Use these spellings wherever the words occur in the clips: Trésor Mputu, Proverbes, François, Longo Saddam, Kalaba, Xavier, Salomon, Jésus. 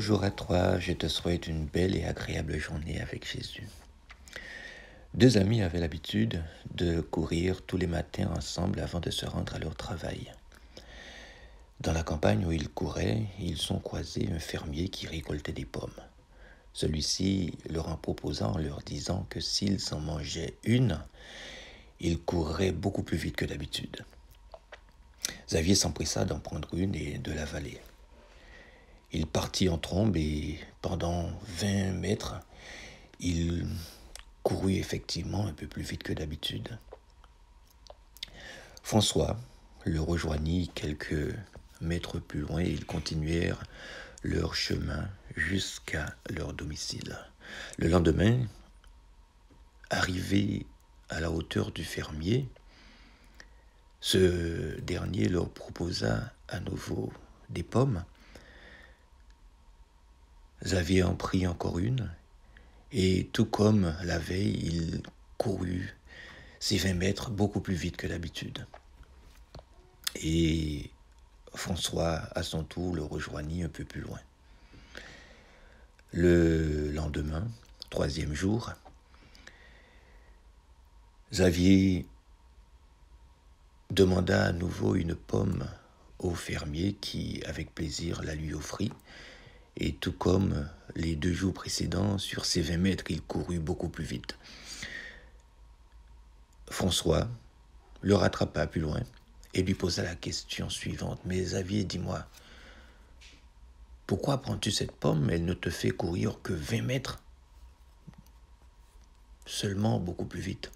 Bonjour à toi, je te souhaite une belle et agréable journée avec Jésus. Deux amis avaient l'habitude de courir tous les matins ensemble avant de se rendre à leur travail. Dans la campagne où ils couraient, ils ont croisé un fermier qui récoltait des pommes. Celui-ci leur en proposa en leur disant que s'ils en mangeaient une, ils courraient beaucoup plus vite que d'habitude. Xavier s'empressa d'en prendre une et de l'avaler. Il partit en trombe et pendant 20 mètres, il courut effectivement un peu plus vite que d'habitude. François le rejoignit quelques mètres plus loin et ils continuèrent leur chemin jusqu'à leur domicile. Le lendemain, arrivés à la hauteur du fermier, ce dernier leur proposa à nouveau des pommes. Xavier en prit encore une, et tout comme la veille, il courut ses 20 mètres beaucoup plus vite que d'habitude. Et François, à son tour, le rejoignit un peu plus loin. Le lendemain, troisième jour, Xavier demanda à nouveau une pomme au fermier qui, avec plaisir, la lui offrit. Et tout comme les deux jours précédents, sur ses 20 mètres, il courut beaucoup plus vite. François le rattrapa plus loin et lui posa la question suivante. « Mais Xavier, dis-moi, pourquoi prends-tu cette pomme? Elle ne te fait courir que 20 mètres, seulement beaucoup plus vite. »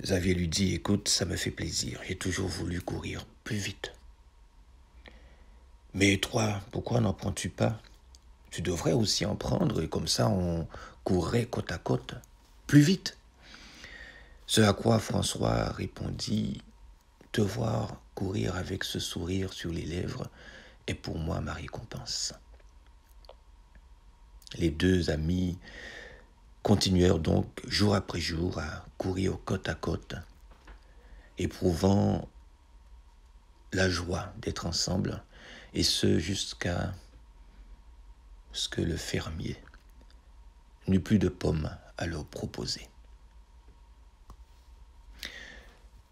Xavier lui dit « Écoute, ça me fait plaisir, j'ai toujours voulu courir plus vite. » « Mais toi, pourquoi n'en prends-tu pas? Tu devrais aussi en prendre, et comme ça on courrait côte à côte, plus vite. » Ce à quoi François répondit, « Te voir courir avec ce sourire sur les lèvres est pour moi ma récompense. » Les deux amis continuèrent donc jour après jour à courir côte à côte, éprouvant la joie d'être ensemble, et ce jusqu'à ce que le fermier n'eut plus de pommes à leur proposer.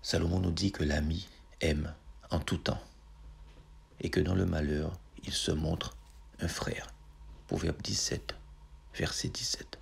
Salomon nous dit que l'ami aime en tout temps et que dans le malheur, il se montre un frère. Proverbes 17, verset 17.